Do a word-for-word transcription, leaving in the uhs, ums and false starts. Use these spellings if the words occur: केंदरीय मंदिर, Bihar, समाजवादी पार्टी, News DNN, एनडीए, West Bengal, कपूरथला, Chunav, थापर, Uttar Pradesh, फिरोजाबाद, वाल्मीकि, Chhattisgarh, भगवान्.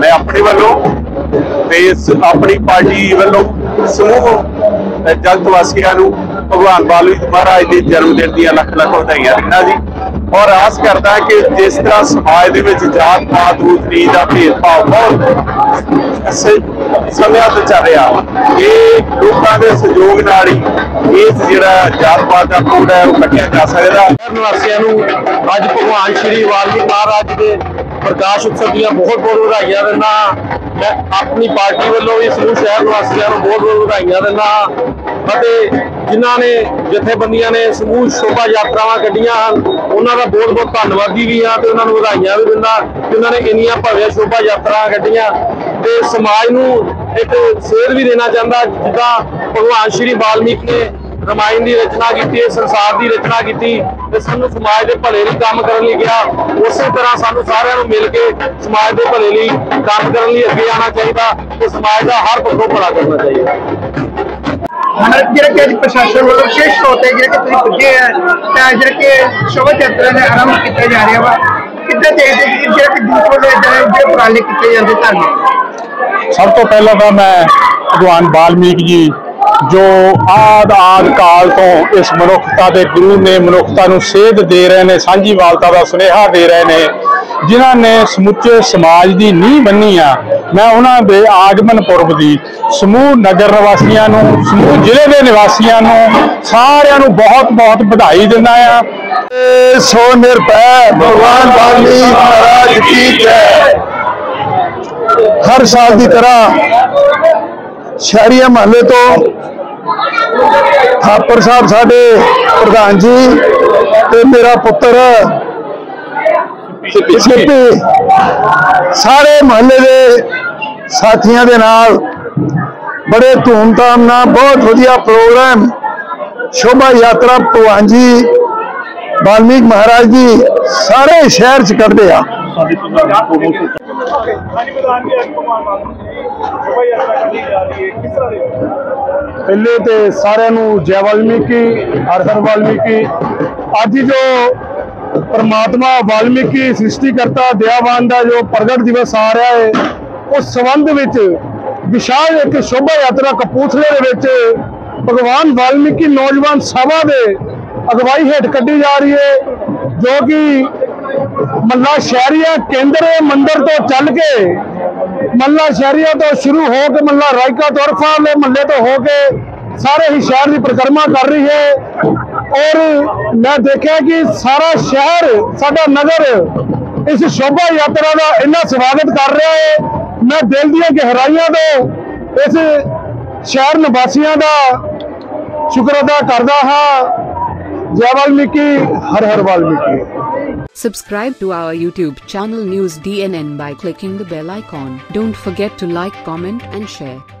मैं अपने वालों अपनी पार्टी वालों समूह जगत वासियों को भगवान वाल्मीकि महाराज के जन्मदिन दी लख लख बधाइयां देना जी और आस करता है कि जिस तरह समाज जात पात रूप रीत का भेदभाव बहुत समय तो चल रहा ये लोगों के सहयोग नाल ही इस जिहड़ा जात पात का कोड है वो कटिया जा सकता। शहर निवासियों अज भगवान श्री वाल्मीकि महाराज के प्रकाश उत्सव दीयां बहुत बहुत बधाइयां देना। मैं अपनी पार्टी वालों इस शहर निवासियों को बहुत बहुत बधाइयां देना। जिन्हों ने जथेबंदियों ने समूह शोभा यात्रावां कड्डियां उन्हों का बहुत बहुत धन्नवादी भी हाँ तो उन्होंने बधाइयां भी दिंदा कि उन्होंने इन्नियां भव्य शोभा यात्रा कड्डियां ते समाज नूं एक सेध भी देना चाहता। जिद्दां भगवान श्री वाल्मीकि ने रामायण की रचना की, संसार की रचना की, सानू समाज के भले लिए काम करने लिया, उस तरह सानू सारिआं नूं मिल के समाज के भले लिए काम करने लिए अगे आना चाहिए तो समाज का हर पक्षों भला करना चाहिए। हमारे कि प्रशासन वालों विशेष तौर पर जो कि पुजे है जो कि शोभा यात्रा ने आरंभ किया जा रहा वा कि जो कि दूत वालों जो पुराने किए जाते धन्यवाद। सब तो पहला तो मैं भगवान वाल्मीकि जी जो आद आद काल तो इस मनुखता के गुरु ने मनुखता को सेध दे रहे हैं, सांझीवालता का सुनेहा दे रहे हैं, जिन्होंने समुचे समाज की नींह बनी आ। मैं उन्होंने आगमन पुरब की समूह नगर निवासियों समूह जिले के निवासियों सारियां बहुत बहुत बधाई देना। सो निरपै भगवान वाल्मीकि महाराज की जय। हर साल की तरह शहरी महल्ले तो थापर साहब साडे प्रधान जी ते मेरा पुत्र छिपी सारे महल्ले के साथियों के नाल बड़े धूमधाम ना बहुत वधिया प्रोग्राम शोभा यात्रा भगवान जी वाल्मीकि महाराज जी सारे शहर च कढ़दे आ। पहले तो सारे जय वाल्मीकि, हर हर वाल्मीकि। अज जो परमात्मा वाल्मीकि सृष्टिकर्ता दयावान का जो प्रगट दिवस आ रहा है उस संबंध में विशाल एक शोभा यात्रा कपूरथले के भगवान वाल्मीकि नौजवान सभा के अगवाई हेठ कढ़ी जा रही है जो कि मल्ला शहरिया केंद्र मंदिर तो चल के मल्ला शहरिया तो शुरू होकर मल्ला रायका तौरफा महल्ले तो होकर सारे ही शहर की परिक्रमा कर रही है और मैं देखा कि सारा शहर साडा नगर इस शोभा यात्रा का इन्ना स्वागत कर रहा है। मैं दिल दी गहराइयां तो इस शहर निवासियों का शुक्र अदा करता हाँ। जय वाल्मीकि, हर हर वाल्मीकि। Subscribe to our YouTube channel News D N N by clicking the bell icon. Don't forget to like, comment and share.